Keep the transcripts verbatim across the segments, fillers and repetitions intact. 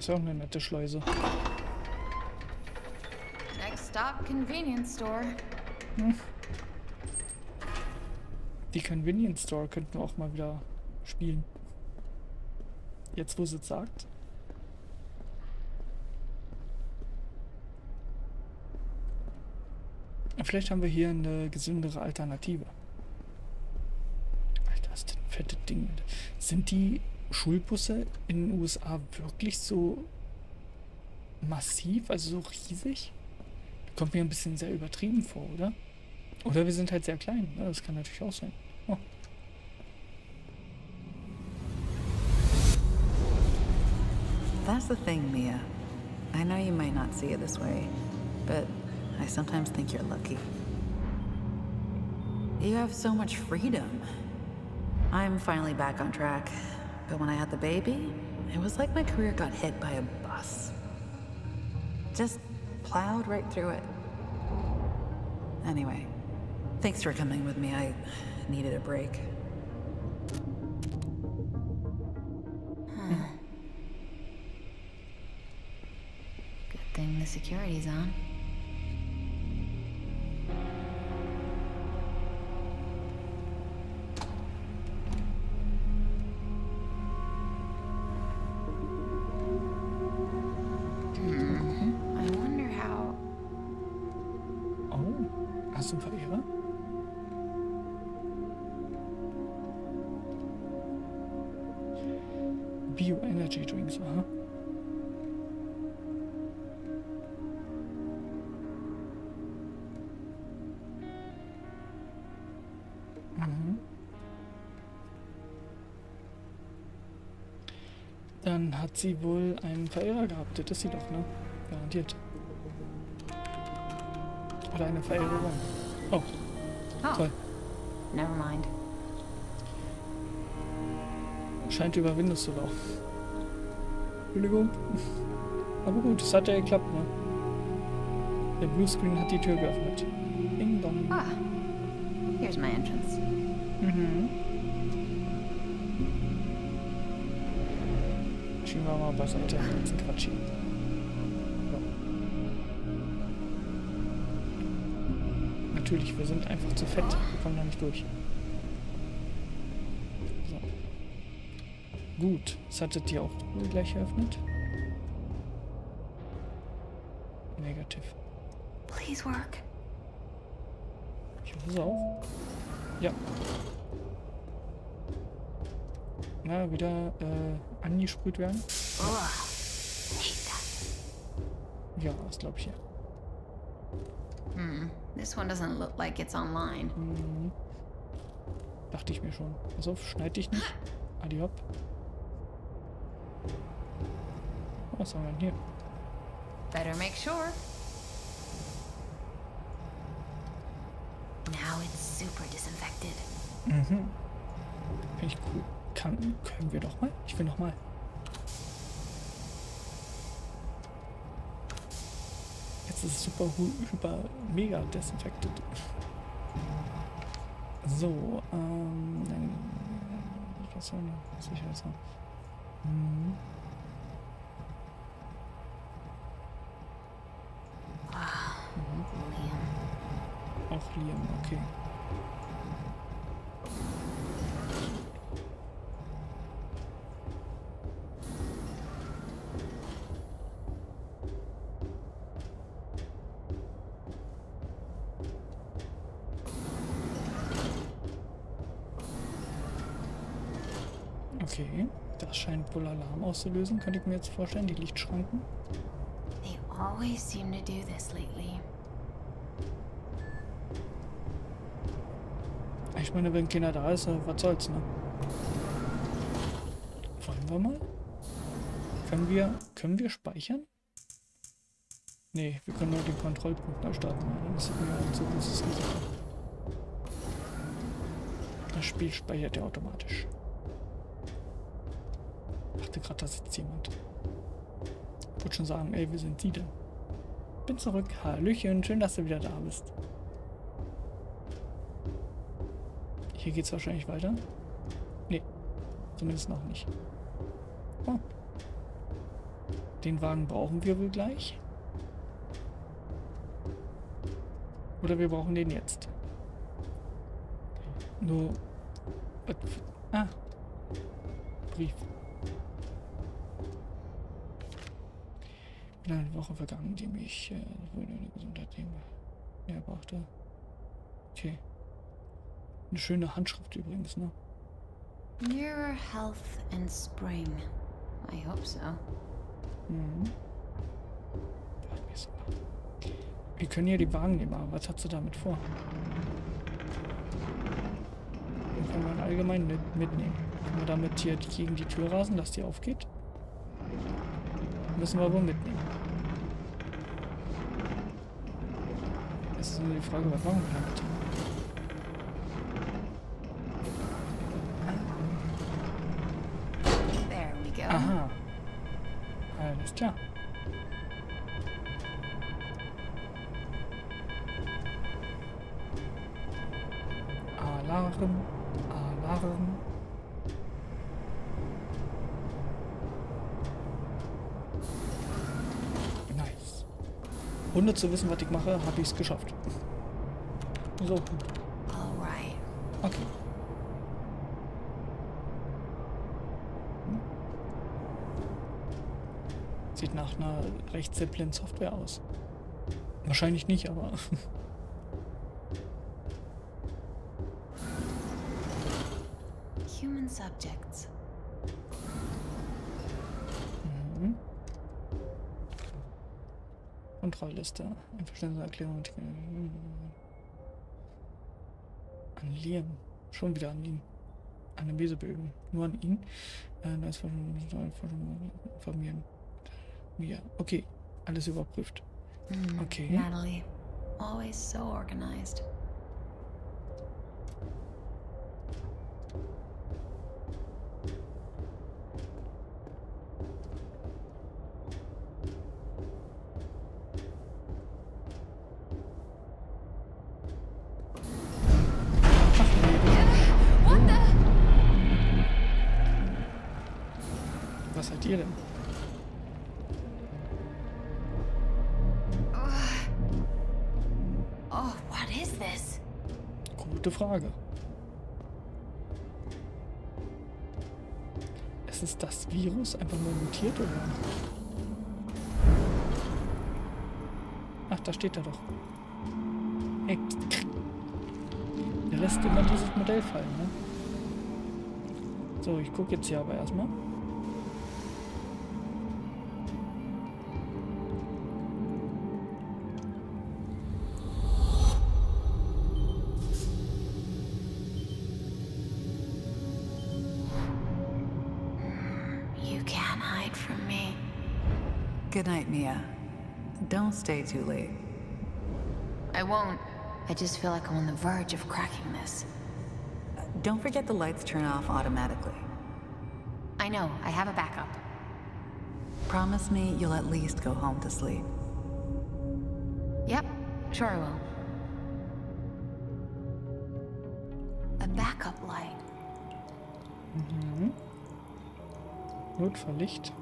Das ist ja auch eine nette Schleuse. Next stop, Convenience Store. Hm. Die Convenience Store könnten wir auch mal wieder spielen. Jetzt, wo sie es sagt. Vielleicht haben wir hier eine gesündere Alternative. Alter, ist das ein fettes Ding. Sind die Schulbusse in den U S A wirklich so massiv, also so riesig? Kommt mir ein bisschen sehr übertrieben vor, oder? Oder wir sind halt sehr klein. Ne? Das kann natürlich auch sein. Oh. That's the thing, Mia. I know you might not see it this way, but I sometimes think you're lucky. You have so much freedom. I'm finally back on track, but when I had the baby, it was like my career got hit by a bus. Just plowed right through it. Anyway, thanks for coming with me. I needed a break. Huh. Good thing the security's on. Dann hat sie wohl einen Verehrer gehabt. Das ist sie doch, ne? Garantiert. Oder eine Verehrerin. Oh. Oh. Toll. Never mind. Scheint über Windows zu laufen. Entschuldigung. Aber gut, es hat ja geklappt, ne? Der Bluescreen hat die Tür geöffnet. Ding dong. Ah. Here's my entrance. Mhm. Schieben wir mal beiseite, den ganzen Quatsch hier. So. Natürlich, wir sind einfach zu fett. Wir kommen da nicht durch. So. Gut, das hattet ihr auch gleich eröffnet. Negativ. Please work. Ich hoffe auch. Ja. Na, wieder, äh... angesprüht werden. Oh. Ja, das glaube ich ja. Mm, this one doesn't look like it's online. Mhm. Dachte ich mir schon. Pass auf, schneid dich nicht. Adi hopp. Was haben wir denn hier? Better make sure. Now it's super disinfected. Mhm. Finde ich cool. Kann, können wir doch mal? Ich will noch mal. Jetzt ist es super, super, mega disinfected. So, ähm, nein, das war nicht sicher. Mhm. Auch Liam, okay. Okay, das scheint wohl Alarm auszulösen, könnte ich mir jetzt vorstellen, die Lichtschranken. They always seem to do this lately. Ich meine, wenn keiner da ist, was soll's, ne? Wollen wir mal? Können wir, können wir speichern? Nee, wir können nur den Kontrollpunkt da starten, dann ist es mir auch so großes Risiko. Das Spiel speichert ja automatisch. Ich dachte gerade, da sitzt jemand. Ich würde schon sagen, ey, wir sind sie denn? Bin zurück. Hallöchen, schön, dass du wieder da bist. Hier geht's wahrscheinlich weiter. Nee, zumindest noch nicht. Oh. Den Wagen brauchen wir wohl gleich. Oder wir brauchen den jetzt. Nur... Ah. Brief. Bin eine Woche vergangen, die mich... Äh, eine Gesundheit mehr brauchte. Okay. Eine schöne Handschrift übrigens, ne? Nearer health and spring. I hope so. Mhm. Wir können ja die Wagen nehmen, aber was hat sie damit vor? Den können wir allgemein mit, mitnehmen. Können wir damit hier gegen die Tür rasen, dass die aufgeht? Müssen wir wohl mitnehmen. Es ist nur die Frage, was machen wir damit? Aha. Alles klar. Alarm. Alarm. Nice. Ohne zu wissen, was ich mache, habe ich es geschafft. So. Okay. Sieht nach einer recht simplen Software aus. Wahrscheinlich nicht, aber... Human Subjects. Mhm. Kontrollliste. Einverständniserklärung. An Liam. Schon wieder an ihn. An den Lesebögen. Nur an ihn. Äh, da ist Forschung informieren. Mia. Okay, alles überprüft. Okay. Natalie, always so organized. What the? Was hat ihr denn? Gute Frage. Ist es das Virus einfach nur mutiert oder? Ach, da steht er doch. Hey. Der lässt immer dieses Modell fallen, ne? So, ich gucke jetzt hier aber erstmal. Good night, Mia. Don't stay too late. I won't. I just feel like I'm on the verge of cracking this. Uh, don't forget the lights turn off automatically. I know. I have a backup. Promise me you'll at least go home to sleep. Yep. Sure I will. A backup light. Mhm. Notfalllicht.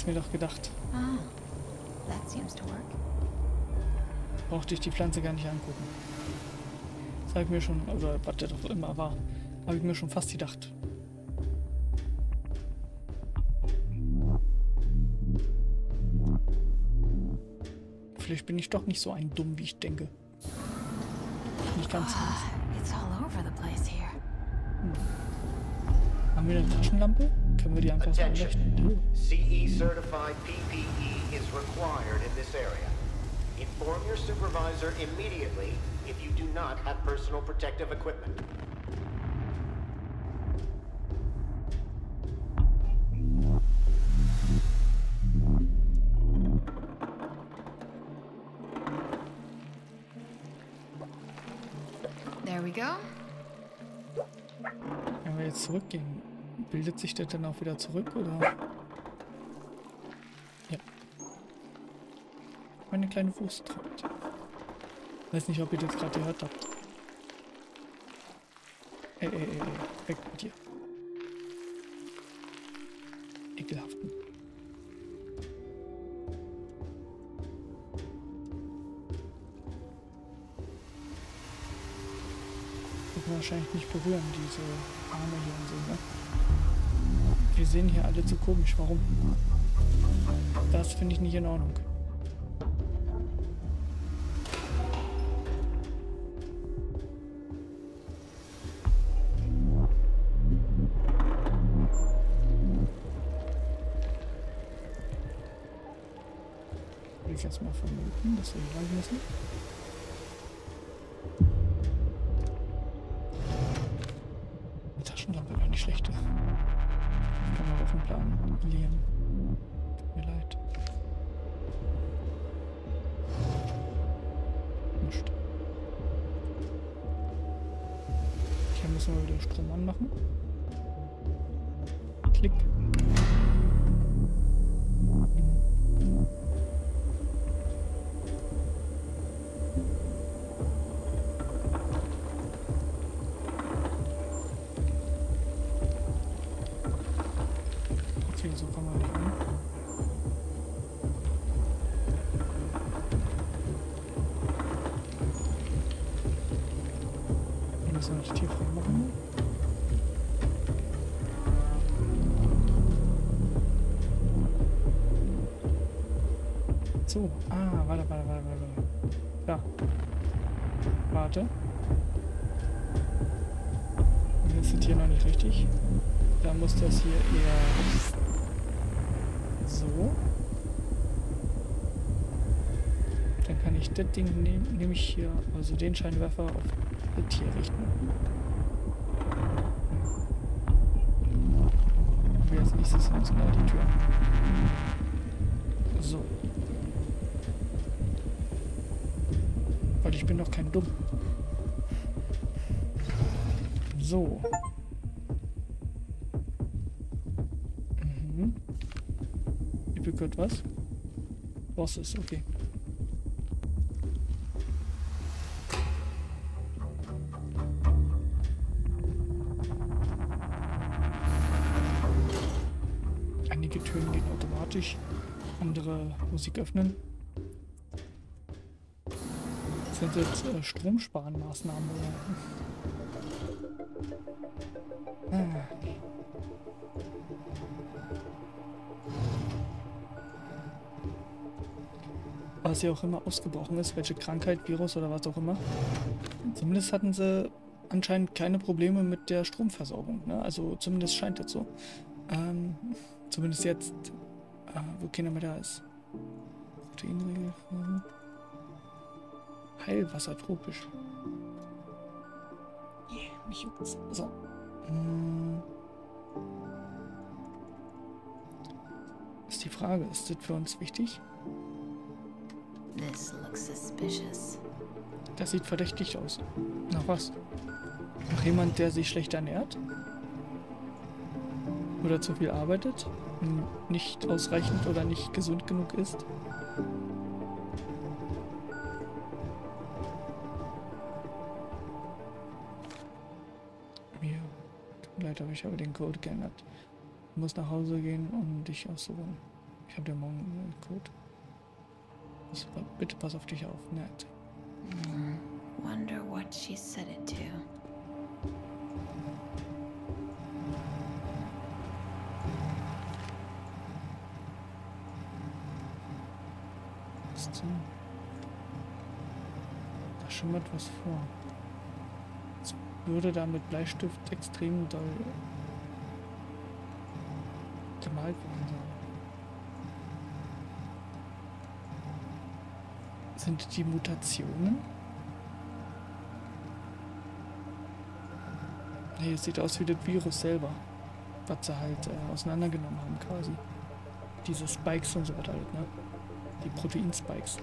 Hätte mir doch gedacht. Ah, that seems to work. Brauchte ich die Pflanze gar nicht angucken. Das habe ich mir schon, oder was das auch immer war, habe ich mir schon fast gedacht. Vielleicht bin ich doch nicht so ein Dumm, wie ich denke. Nicht ganz. Uh, it's all over the place here. Hm. Haben wir eine Taschenlampe? Können wir die einfach so anleuchten? C E certified P P E is required in this area. Inform your supervisor immediately if you do not have personal protective equipment. There we we go. Wenn wir jetzt zurückgehen, bildet sich das dann auch wieder zurück, oder? Ja. Meine kleine Fußtraut. Weiß nicht, ob ihr das gerade gehört habt. Ey, ey, ey, ey. Weg mit dir. Ekelhaften. Wahrscheinlich nicht berühren, diese Arme hier und so, ne? Wir sehen hier alle zu komisch, warum? Das finde ich nicht in Ordnung. Würde ich jetzt mal vermuten, dass wir hier lang müssen. Schlechte. Ich kann mal auf den Plan Liam. Tut mir leid. Nicht. Hier müssen wir wieder Strom anmachen. Klick. So, ah, warte, warte, warte, warte. Da. Warte. Wir sind hier noch nicht richtig. Da muss das hier eher so. Dann kann ich das Ding nehmen, nehme ich hier, also den Scheinwerfer auf das hier richten. Und wir als nächstes haben genau die Tür. So. Weil ich bin doch kein Dumm. So. Mhm. Ich bekomme was? Was ist okay. Einige Türen gehen automatisch, andere Musik öffnen. Sind jetzt äh, Stromsparenmaßnahmen oder? Ah. Was ja auch immer ausgebrochen ist, welche Krankheit, Virus oder was auch immer. Zumindest hatten sie anscheinend keine Probleme mit der Stromversorgung, ne? Also zumindest scheint das so. Ähm, zumindest jetzt, äh, wo keiner mehr da ist. Proteinregel. Heilwasser tropisch. Yeah, mich juckt's. So. Hm. Ist die Frage, ist das für uns wichtig? This looks suspicious. Das sieht verdächtig aus. Nach was? Nach jemand, der sich schlecht ernährt? Oder zu viel arbeitet? Nicht ausreichend oder nicht gesund genug ist? Aber ich habe den Code geändert. Du musst nach Hause gehen, um dich auszuruhen. Ich habe dir morgen einen Code. Also, bitte pass auf dich auf, Ned. Mm, wonder what she said it to. Was ist denn? Da schimmert was vor. Würde da mit Bleistift extrem doll gemalt worden sein. Sind die Mutationen? Hier sieht aus wie das Virus selber, was sie halt äh, auseinandergenommen haben quasi. Diese Spikes und so weiter halt, ne? Die Proteinspikes.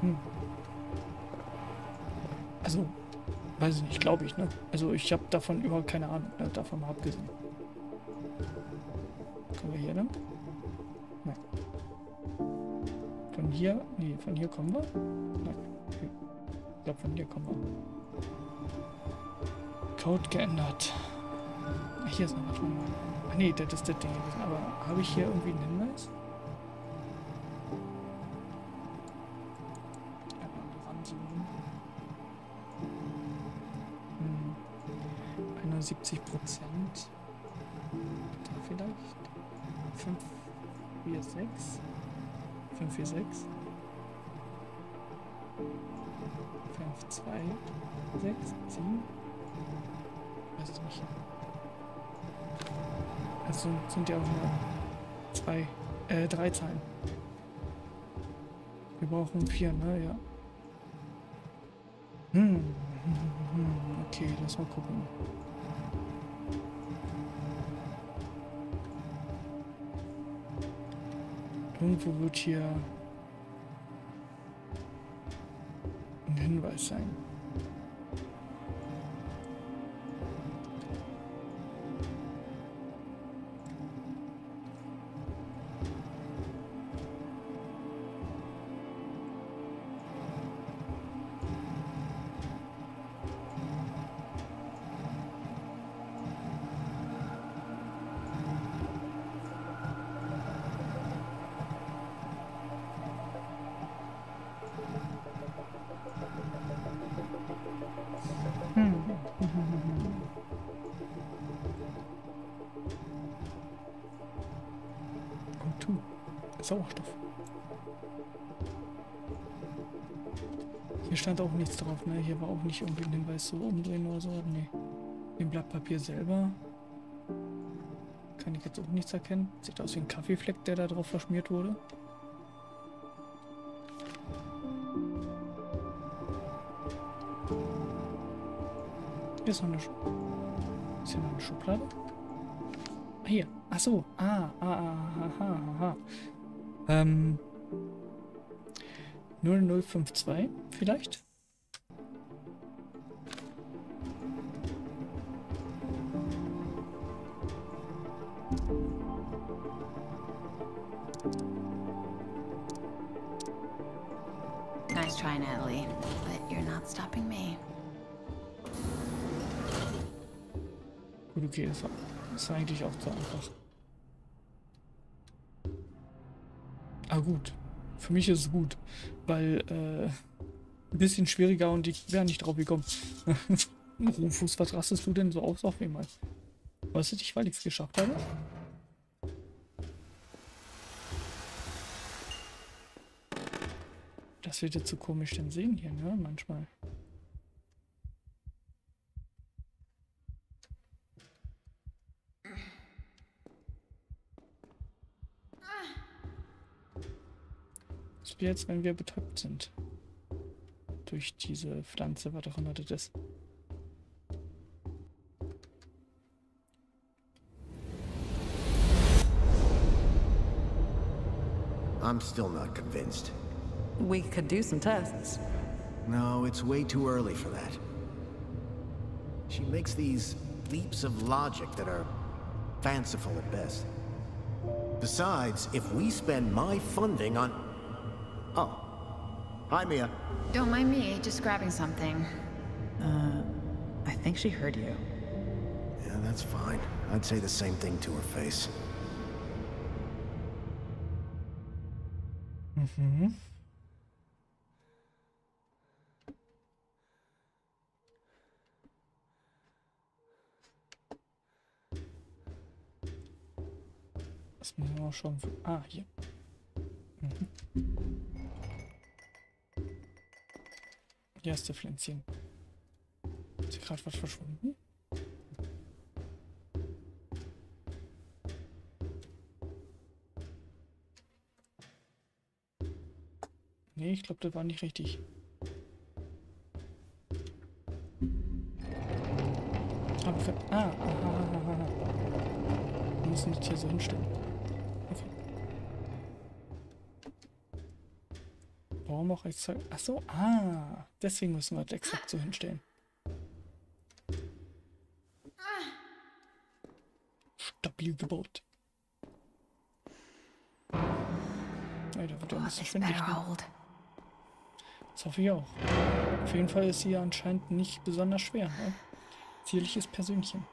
Hm. Also, weiß ich nicht, glaube ich, ne? Also ich habe davon überhaupt keine Ahnung, ne? Davon mal abgesehen. Können wir hier, ne? Nein. Von hier, nee, von hier kommen wir? Nein. Okay. Ich glaube, von hier kommen wir. Code geändert. Hier ist noch was drin. Ach nee, das ist das Ding gewesen. Aber habe ich hier irgendwie einen Hinweis? siebzig Prozent. Da vielleicht. fünf, vier, sechs. fünf, vier, sechs. fünf, zwei, sechs, sieben. Weiß ich nicht. Also sind ja auch nur zwei, äh, drei Zahlen. Wir brauchen vier, ne? Ja. Hm. Okay, lass mal gucken. Irgendwo wird hier ein Hinweis sein. Sauerstoff. Hier stand auch nichts drauf, ne? Hier war auch nicht irgendwie ein Hinweis, so umdrehen oder so. Ne. Im Blatt Papier selber kann ich jetzt auch nichts erkennen. Sieht aus wie ein Kaffeefleck, der da drauf verschmiert wurde. Hier ist noch eine, Sch ist hier noch eine Schublade. Ah, hier. Ach so. Ah, ah, ah, ah, ah. Ähm, null null fünf zwei vielleicht? Nice try, Natalie, but you're not stopping me. Gut, okay, das ist eigentlich auch zu einfach. Ah gut, für mich ist es gut, weil äh, ein bisschen schwieriger und ich wäre nicht drauf gekommen. Rufus, was rastest du denn so aus auf einmal? Weißt du nicht, weil ich es geschafft habe? Das wird jetzt so komisch denn sehen hier, ne? Manchmal. Jetzt, wenn wir betäubt sind. Durch diese Pflanze, was auch immer das ist. I'm still not convinced. We could do some tests. No, it's way too early for that. She makes these leaps of logic that are fanciful at best. Besides, if we spend my funding on... Oh. Hi, Mia. Don't mind me, just grabbing something. Uh, I think she heard you. Yeah, that's fine. I'd say the same thing to her face. Mm-hmm. Das müssen wir auch schon... Ah, hier. Mhm. Erste Pflänzchen. Ist hier gerade was verschwunden? Nee, ich glaube, das war nicht richtig. Aber für, ah, ah, ah, ah, ah. Wir müssen das hier so hinstellen. Okay. Warum auch extra... Achso, ah. Deswegen müssen wir das exakt so hinstellen. Stabil gebaut. Ey, da wird ja ein bisschen schwindig. Das hoffe ich auch. Auf jeden Fall ist sie anscheinend nicht besonders schwer. Ne? Zierliches Persönchen.